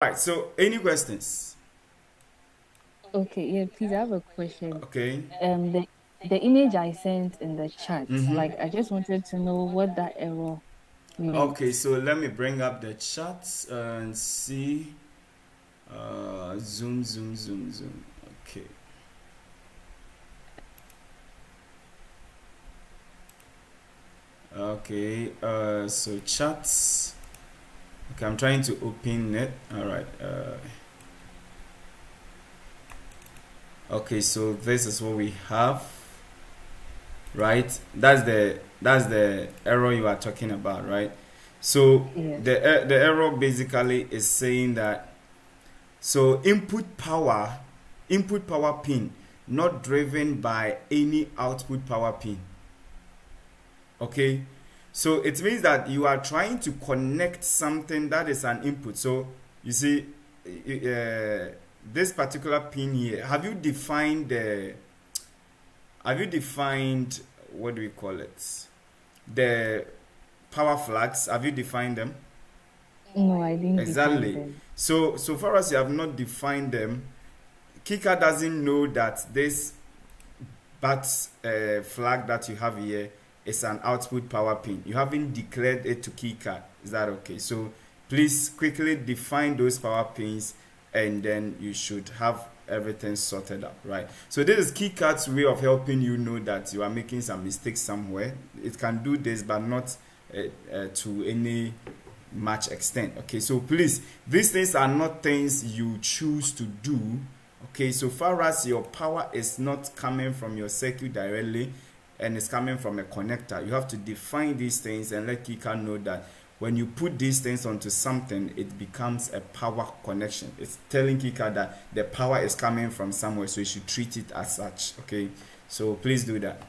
All right, so any questions? Okay, yeah, please, I have a question. Okay. The image I sent in the chat, like, I just wanted to know what that error means. Okay, so let me bring up the chat and see. Zoom. Okay. Okay, so chats. Okay, I'm trying to open it. All right. Okay, so this is what we have, right? That's the error you are talking about, right? So yeah. the error basically is saying that, so input power pin not driven by any output power pin. Okay, so it means that you are trying to connect something that is an input. So you see, this particular pin here, have you defined what do we call it, the power flags? Have you defined them? No, I didn't exactly define them. So far as you have not defined them, KiCad doesn't know that this flag that you have here is an output power pin. You haven't declared it to KiCad. Is that okay? So please quickly define those power pins, and then you should have everything sorted out, right? So this is KiCad's way of helping you know that you are making some mistakes somewhere. It can do this, but not to any much extent. Okay, so please, these things are not things you choose to do. Okay, so far as your power is not coming from your circuit directly and it's coming from a connector, you have to define these things and let KiCad know that when you put these things onto something, it becomes a power connection. It's telling KiCad that the power is coming from somewhere, so you should treat it as such. Okay, so please do that.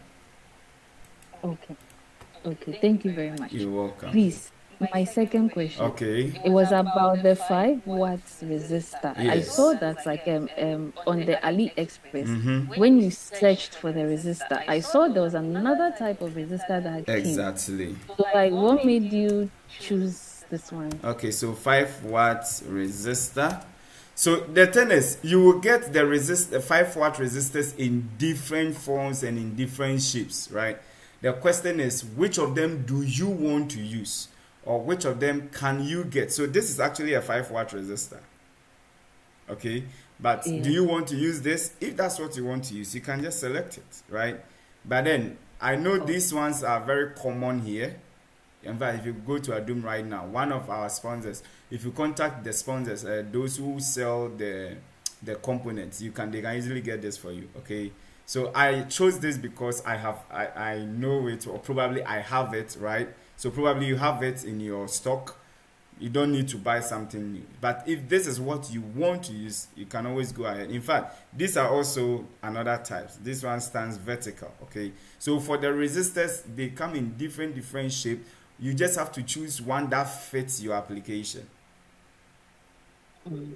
Okay, thank you very much. You're welcome. Please, my second question. Okay. It was about the 5 watts resistor. Yes. I saw that, like, on the AliExpress, when you searched for the resistor, I saw there was another type of resistor that came. Exactly. So, like, what made you choose this one? Okay, so 5 watts resistor. So the thing is, you will get the 5 watt resistors in different forms and in different shapes, right? The question is, which of them do you want to use? Or which of them can you get? So this is actually a 5 watt resistor. Okay, but do you want to use this? If that's what you want to use, you can just select it, right? But then I know these ones are very common here. In fact, if you go to Adum right now, one of our sponsors, if you contact the sponsors, those who sell the components, they can easily get this for you. Okay, so I chose this because I know it, or probably I have it, right? So probably you have it in your stock. You don't need to buy something new. But if this is what you want to use, you can always go ahead. In fact, these are also another types. This one stands vertical, okay? So for the resistors, they come in different shape. You just have to choose one that fits your application.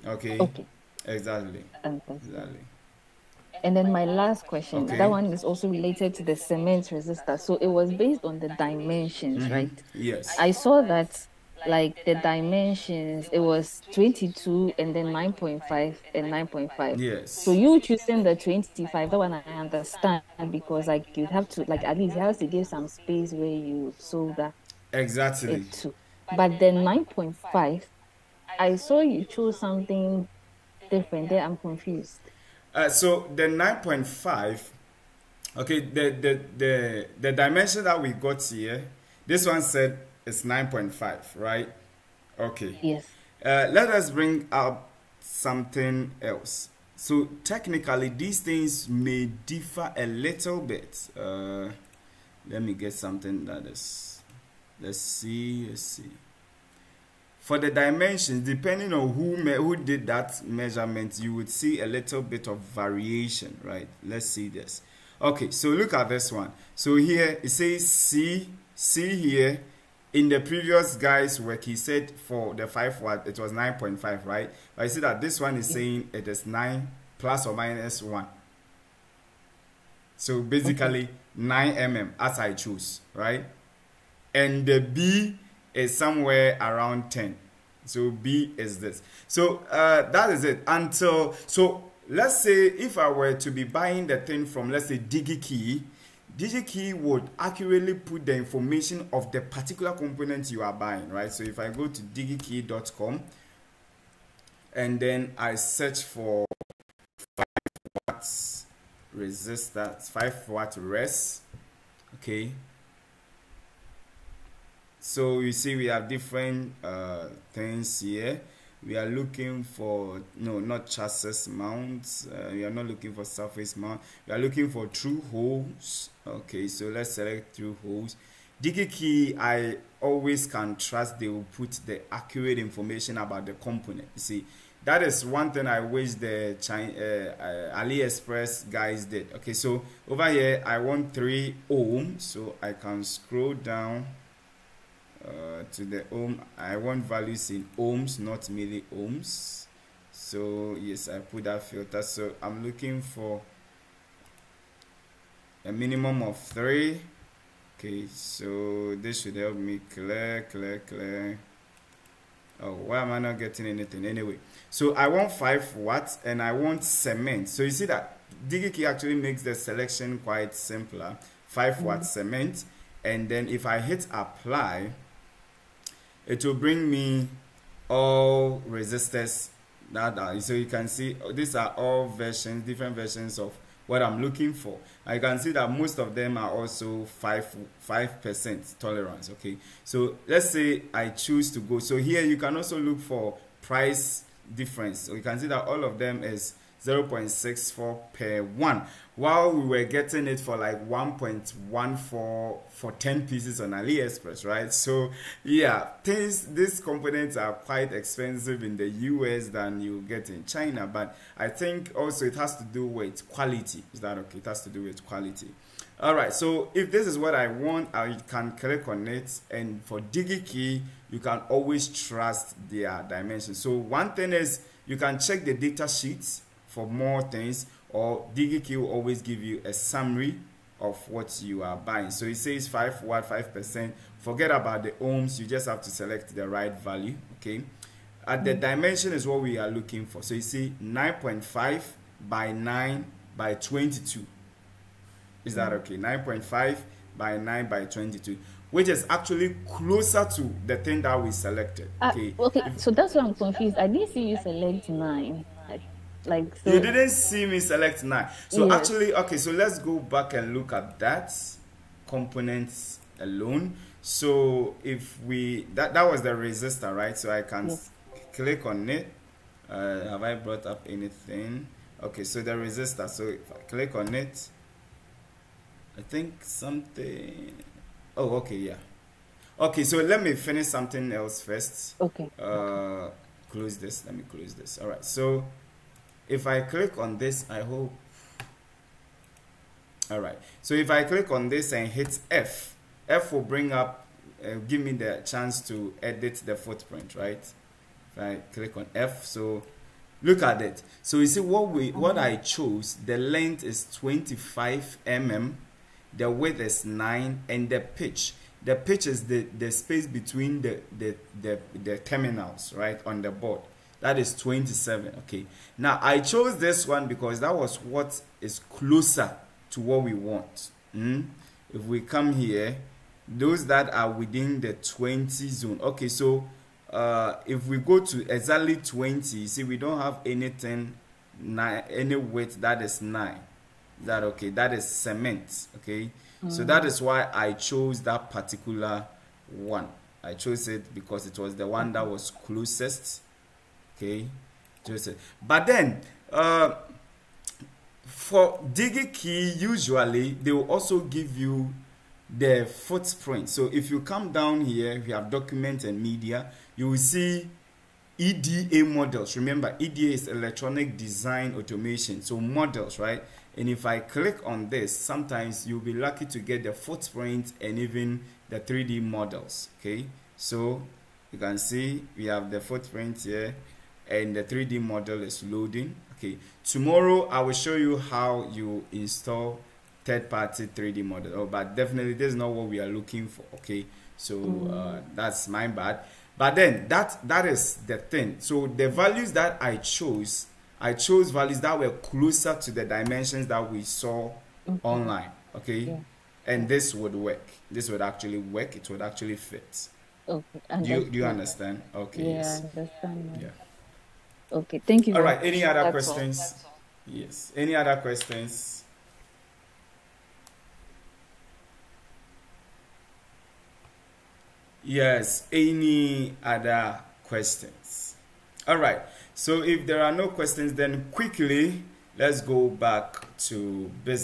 Okay? Okay. Exactly. Exactly. And then my last question, that one is also related to the cement resistor. So it was based on the dimensions, right? Yes. I saw that, like, the dimensions, it was 22 and then 9.5 and 9.5. Yes. So you choosing the 25, that one I understand, because, like, you have to, like, at least you have to give some space where you sold that. Exactly. It to. But then 9.5, I saw you chose something different. There, I'm confused. So the 9.5, okay, the dimension that we got here, this one said it's 9.5, right? Okay. Yes. Let us bring up something else. So technically, these things may differ a little bit. Let me get something that is, let's see. For the dimensions, depending on who did that measurement, you would see a little bit of variation, right? Let's see this. Okay, so look at this one. So here it says C here. In the previous guy's work, he said for the 5 watt, it was 9.5, right? But you see that this one is saying it is 9 plus or minus 1. So basically 9 mm as I choose, right? And the B is somewhere around 10. So B is this. So that is it. Until so let's say if I were to be buying the thing from, let's say, DigiKey, DigiKey would accurately put the information of the particular component you are buying, right? So if I go to digikey.com and then I search for 5 watts resistor, 5 watt res, okay. So you see we have different things here. We are looking for, no, not chassis mounts. We are not looking for surface mount. We are looking for through holes. Okay, so let's select through holes. DigiKey, I always can trust they will put the accurate information about the component. You see, that is one thing I wish the AliExpress guys did. Okay, so over here, I want 3 ohms. So I can scroll down to the ohm. I want values in ohms, not milliohms. So yes, I put that filter. So I'm looking for a minimum of 3. Okay, so this should help me. Clear. Oh, why am I not getting anything? Anyway, so I want 5 watts and I want cement. So you see that DigiKey actually makes the selection quite simpler. 5 watt cement, and then if I hit apply, it will bring me all resistors that are, so you can see these are all versions, different versions of what I'm looking for. I can see that most of them are also 5% tolerance. Okay, so let's say I choose to go, so here you can also look for price difference. So you can see that all of them is 0.64 per one, while we were getting it for like 1.14 for 10 pieces on AliExpress, right? So yeah, these components are quite expensive in the US than you get in China, but I think also it has to do with quality. Is that okay? It has to do with quality. All right, so if this is what I want, I can click on it, and for DigiKey, you can always trust their dimensions. So one thing is you can check the data sheets for more things, or DigiKey will always give you a summary of what you are buying. So it says 5 watt, 5%. Forget about the ohms, you just have to select the right value. Okay, at the dimension is what we are looking for. So you see 9.5 by 9 by 22. Is that okay? 9.5 by 9 by 22, which is actually closer to the thing that we selected. Okay, okay, so that's why I'm confused. I didn't see you select 9. Like, so you didn't see me select 9. So yes. Actually, okay, so let's go back and look at that components alone. So if we that was the resistor, right? So I can click on it. Have I brought up anything? Okay, so the resistor, so if I click on it, I think something, oh okay, yeah, okay, so let me finish something else first. Okay, close this, let me close this. All right, so if I click on this, I hope. All right, so if I click on this and hit F, F will bring up, give me the chance to edit the footprint, right? If I click on F, so look at it. So you see what I chose, the length is 25 mm, the width is 9, and the pitch. The pitch is the space between the terminals, right, on the board. That is 27. Okay, now I chose this one because that was what is closer to what we want. If we come here, those that are within the 20 zone. Okay, so if we go to exactly 20, see we don't have anything, any width that is 9. Is that okay? That is cement. Okay, so that is why I chose that particular one. I chose it because it was the one that was closest. Okay, but then for DigiKey, usually they will also give you the footprint. So if you come down here, we have document and media, you will see EDA models. Remember, EDA is electronic design automation, so models, right? And if I click on this, sometimes you'll be lucky to get the footprint and even the 3D models. Okay, so you can see we have the footprint here, and the 3D model is loading. Okay, tomorrow I will show you how you install third-party 3D model, but definitely this is not what we are looking for. Okay, so that's my bad. But then that is the thing. So the values that I chose values that were closer to the dimensions that we saw online. Okay. Yeah. And this would work. This would actually work. It would actually fit. Okay. Do you understand? Okay. Yeah, yes. I understand. Yeah. Okay. Thank you. All right. Any other questions? That's all. Yes. Any other questions? Yes. Any other questions? All right. So if there are no questions, then quickly let's go back to business.